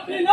What?